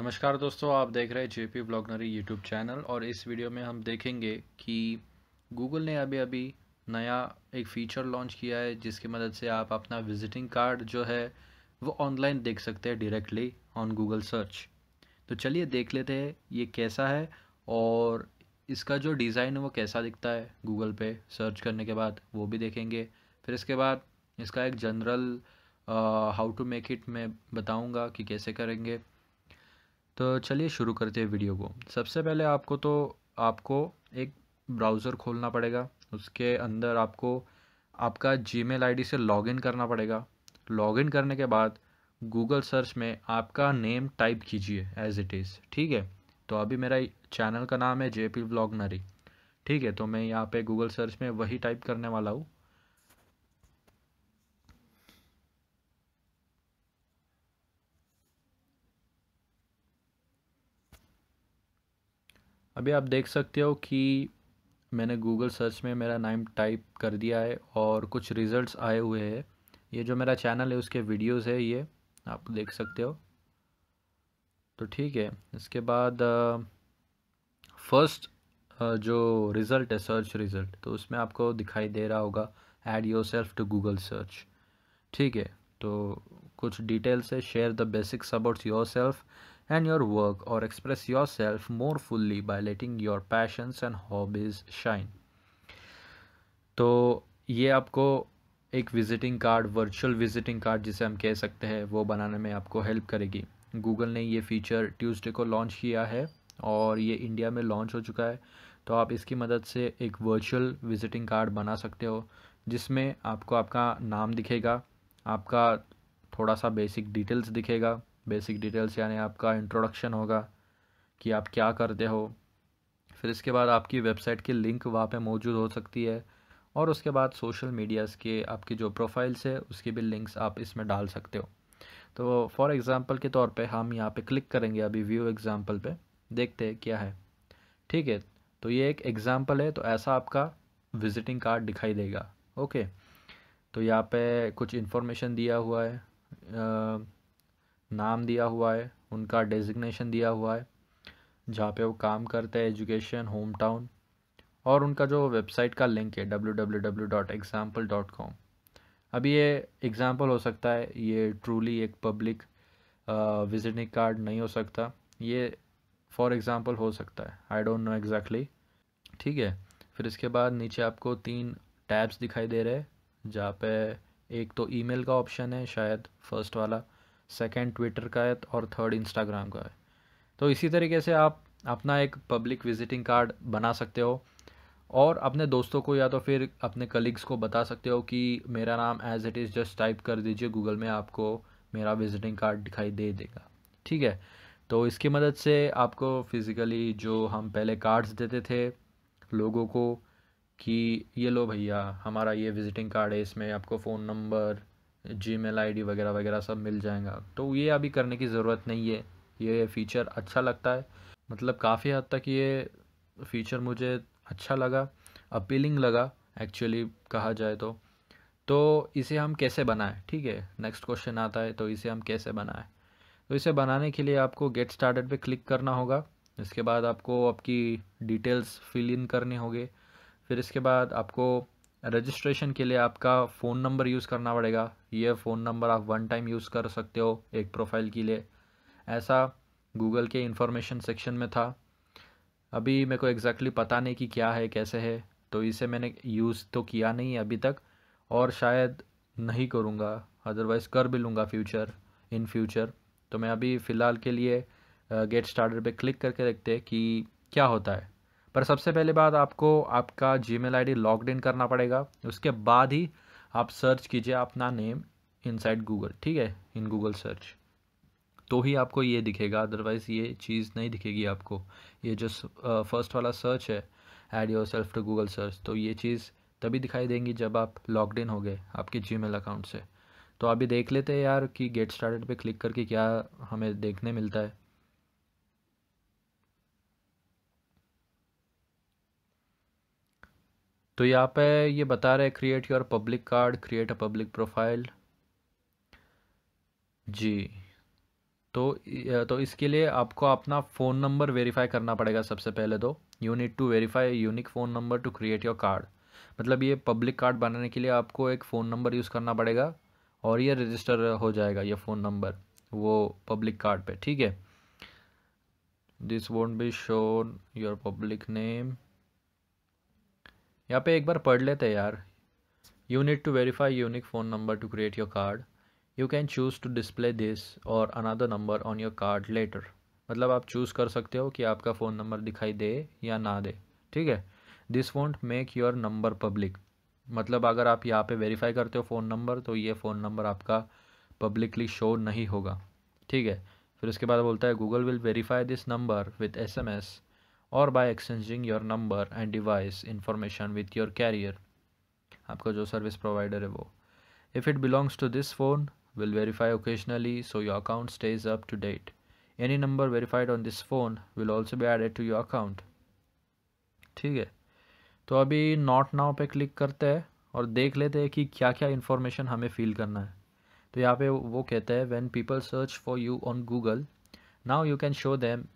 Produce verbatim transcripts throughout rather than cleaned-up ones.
नमस्कार दोस्तों, आप देख रहे हैं जेपी व्लॉगनरी यूट्यूब चैनल। और इस वीडियो में हम देखेंगे कि गूगल ने अभी अभी नया एक फ़ीचर लॉन्च किया है जिसकी मदद से आप अपना विजिटिंग कार्ड जो है वो ऑनलाइन देख सकते हैं डायरेक्टली ऑन गूगल सर्च। तो चलिए देख लेते हैं ये कैसा है और इसका जो डिज़ाइन है वो कैसा दिखता है गूगल पे सर्च करने के बाद, वो भी देखेंगे। फिर इसके बाद इसका एक general how to make it मैं बताऊँगा कि कैसे करेंगे। तो चलिए शुरू करते हैं वीडियो को। सबसे पहले आपको तो आपको एक ब्राउज़र खोलना पड़ेगा। उसके अंदर आपको आपका जीमेल आईडी से लॉगिन करना पड़ेगा। लॉगिन करने के बाद गूगल सर्च में आपका नेम टाइप कीजिए एज़ इट इज़, ठीक है। तो अभी मेरा चैनल का नाम है जेपी व्लॉगनरी, ठीक है। तो मैं यहाँ पे गूगल सर्च में वही टाइप करने वाला हूँ। अभी आप देख सकते हो कि मैंने गूगल सर्च में मेरा नाम टाइप कर दिया है और कुछ रिज़ल्ट्स आए हुए हैं। ये जो मेरा चैनल है उसके वीडियोस है, ये आप देख सकते हो। तो ठीक है, इसके बाद फर्स्ट जो रिज़ल्ट है सर्च रिज़ल्ट, तो उसमें आपको दिखाई दे रहा होगा add yourself to Google search, ठीक है। तो कुछ डिटेल्स है, share the basics about yourself and your work or express yourself more fully by letting your passions and hobbies shine। तो ये आपको एक visiting card, virtual visiting card जिसे हम कह सकते हैं, वो बनाने में आपको हेल्प करेगी। गूगल ने ये फ़ीचर ट्यूसडे को लॉन्च किया है और ये इंडिया में लॉन्च हो चुका है। तो आप इसकी मदद से एक वर्चुअल विजिटिंग कार्ड बना सकते हो जिसमें आपको आपका नाम दिखेगा, आपका थोड़ा सा बेसिक डिटेल्स दिखेगा। बेसिक डिटेल्स यानी आपका इंट्रोडक्शन होगा कि आप क्या करते हो। फिर इसके बाद आपकी वेबसाइट की लिंक वहाँ पे मौजूद हो सकती है और उसके बाद सोशल मीडियाज़ के आपकी जो प्रोफाइल्स है उसकी भी लिंक्स आप इसमें डाल सकते हो। तो फॉर एग्ज़ाम्पल के तौर पे हम यहाँ पे क्लिक करेंगे अभी व्यू एग्ज़ाम्पल पे, देखते हैं क्या है, ठीक है। तो ये एक एग्ज़ाम्पल है, तो ऐसा आपका विजिटिंग कार्ड दिखाई देगा। ओके, तो यहाँ पर कुछ इन्फॉर्मेशन दिया हुआ है, आ, नाम दिया हुआ है, उनका डेजिग्नेशन दिया हुआ है, जहाँ पे वो काम करते हैं, एजुकेशन, होम टाउन, और उनका जो वेबसाइट का लिंक है W W W dot example dot com. अभी ये एग्ज़ाम्पल हो सकता है, ये ट्रूली एक पब्लिक विजिटिंग कार्ड नहीं हो सकता, ये फॉर एग्ज़ाम्पल हो सकता है, आई डोंट नो एग्जैक्टली, ठीक है। फिर इसके बाद नीचे आपको तीन टैब्स दिखाई दे रहे हैं, जहाँ पे एक तो ईमेल का ऑप्शन है शायद फर्स्ट वाला, सेकेंड ट्विटर का है और थर्ड इंस्टाग्राम का है। तो इसी तरीके से आप अपना एक पब्लिक विजिटिंग कार्ड बना सकते हो और अपने दोस्तों को या तो फिर अपने कलीग्स को बता सकते हो कि मेरा नाम as it is just type कर दीजिए गूगल में, आपको मेरा विजिटिंग कार्ड दिखाई दे देगा, ठीक है। तो इसकी मदद से आपको फिज़िकली जो हम पहले कार्ड्स देते थे लोगों को कि ये लो भैया हमारा ये विजिटिंग कार्ड है, इसमें आपको फ़ोन नंबर, जीमेल आईडी वगैरह वगैरह सब मिल जाएगा, तो ये अभी करने की ज़रूरत नहीं है। ये फ़ीचर अच्छा लगता है, मतलब काफ़ी हद तक ये फ़ीचर मुझे अच्छा लगा, अपीलिंग लगा एक्चुअली कहा जाए तो। तो इसे हम कैसे बनाएं, ठीक है, नेक्स्ट क्वेश्चन आता है। तो इसे हम कैसे बनाएं, तो इसे बनाने के लिए आपको गेट स्टार्टेड पे क्लिक करना होगा। इसके बाद आपको आपकी डिटेल्स फिल इन करनी होगी। फिर इसके बाद आपको रजिस्ट्रेशन के लिए आपका फ़ोन नंबर यूज़ करना पड़ेगा। ये फ़ोन नंबर आप वन टाइम यूज़ कर सकते हो एक प्रोफाइल के लिए, ऐसा गूगल के इंफॉर्मेशन सेक्शन में था। अभी मेरे को एग्जैक्टली पता नहीं कि क्या है कैसे है, तो इसे मैंने यूज़ तो किया नहीं अभी तक और शायद नहीं करूँगा, अदरवाइज़ कर भी लूँगा फ्यूचर इन फ्यूचर। तो मैं अभी फ़िलहाल के लिए गेट स्टार्टर पे क्लिक करके देखते हैं कि क्या होता है। पर सबसे पहले बात, आपको आपका जीमेल आईडी लॉग्ड इन करना पड़ेगा, उसके बाद ही आप सर्च कीजिए अपना नेम इनसाइड गूगल, ठीक है, इन गूगल सर्च, तो ही आपको ये दिखेगा, अदरवाइज़ ये चीज़ नहीं दिखेगी आपको। ये जो फर्स्ट वाला सर्च है add yourself to Google search, तो ये चीज़ तभी दिखाई देंगी जब आप लॉग्ड इन हो गए आपके जीमेल अकाउंट से। तो अभी देख लेते हैं यार कि गेट स्टार्टेड पे क्लिक करके क्या हमें देखने मिलता है। तो यहाँ पे ये बता रहे create your public card, create a public profile जी। तो तो इसके लिए आपको अपना फ़ोन नंबर वेरीफाई करना पड़ेगा सबसे पहले। तो you need to verify unique phone number to create your card, मतलब ये पब्लिक कार्ड बनाने के लिए आपको एक फ़ोन नंबर यूज़ करना पड़ेगा और ये रजिस्टर हो जाएगा ये फ़ोन नंबर वो पब्लिक कार्ड पे। ठीक है, this won't be shown your public name. यहाँ पे एक बार पढ़ लेते हैं यार। You need to verify unique phone number to create your card, you can choose to display this or another number on your card later, मतलब आप चूज़ कर सकते हो कि आपका फ़ोन नंबर दिखाई दे या ना दे। ठीक है, this won't make your number public, मतलब अगर आप यहाँ पे वेरीफाई करते हो फ़ोन नंबर तो ये फ़ोन नंबर आपका पब्लिकली शो नहीं होगा। ठीक है, फिर उसके बाद बोलता है Google will verify this number with S M S और by exchanging your number and device information with your carrier, आपका जो सर्विस प्रोवाइडर है वो। If it belongs to this phone will verify occasionally so your account stays up to date. Any number verified on this phone will also be added to your account. ठीक है, तो अभी not now पे click करते हैं और देख लेते हैं कि क्या क्या इन्फॉर्मेशन हमें फ़िल करना है। तो यहाँ पे वो कहते हैं when people search for you on Google, now you can show them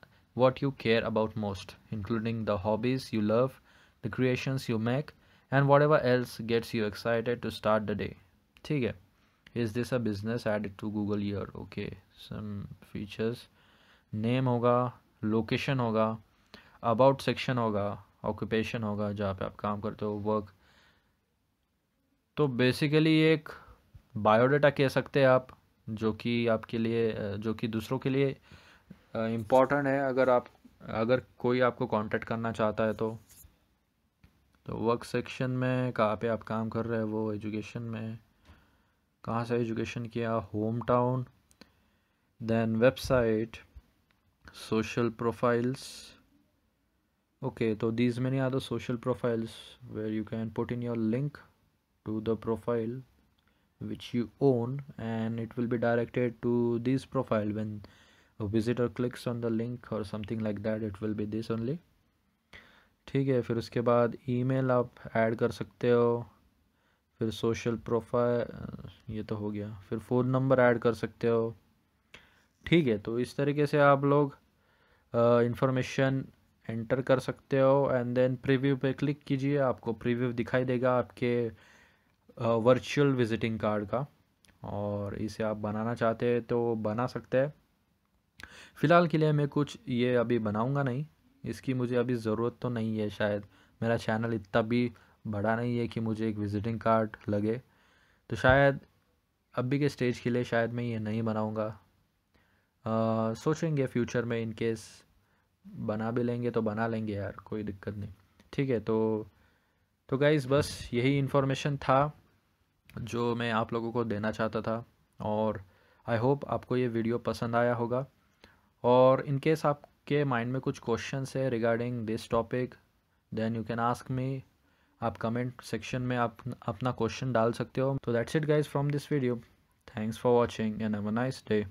what you care about most, including the hobbies you love, the creations you make, and whatever else gets you excited to start the day. ठीक है, is this a business added to Google year, okay, some features, name होगा, location होगा, about section होगा, occupation होगा जहाँ पे आप काम करते हो, वर्क। तो बेसिकली एक बायोडाटा कह सकते हैं आप, जो कि आपके लिए, जो कि दूसरों के लिए इम्पॉर्टेंट है अगर आप, अगर कोई आपको कांटेक्ट करना चाहता है तो। तो वर्क सेक्शन में कहाँ पे आप काम कर रहे हैं वो, एजुकेशन में कहाँ से एजुकेशन किया, home town, then website, social profiles. Okay, तो these many are the social profiles where you can put in your link to the profile which you own and it will be directed to this profile when a visitor clicks on the link or something like that, it will be this only. ठीक है, फिर उसके बाद email आप add कर सकते हो, फिर सोशल प्रोफाइल, ये तो हो गया, फिर फ़ोन नंबर ऐड कर सकते हो। ठीक है, तो इस तरीके से आप लोग इंफॉर्मेशन एंटर कर सकते हो एंड देन प्रीव्यू पे क्लिक कीजिए, आपको प्रीव्यू दिखाई देगा आपके वर्चुअल विजिटिंग कार्ड का, और इसे आप बनाना चाहते हैं तो बना सकते हैं। फ़िलहाल के लिए मैं कुछ ये अभी बनाऊँगा नहीं, इसकी मुझे अभी ज़रूरत तो नहीं है, शायद मेरा चैनल इतना भी बड़ा नहीं है कि मुझे एक विजिटिंग कार्ड लगे, तो शायद अभी के स्टेज के लिए शायद मैं ये नहीं बनाऊंगा। सोचेंगे फ्यूचर में, इन केस बना भी लेंगे तो बना लेंगे यार, कोई दिक्कत नहीं। ठीक है, तो तो गाइस बस यही इन्फॉर्मेशन था जो मैं आप लोगों को देना चाहता था, और आई होप आपको ये वीडियो पसंद आया होगा। और इन केस आपके माइंड में कुछ क्वेश्चंस है regarding this topic then you can ask me, आप कमेंट सेक्शन में आप अपना क्वेश्चन डाल सकते हो। तो that's it guys from this video, thanks for watching and have a nice day.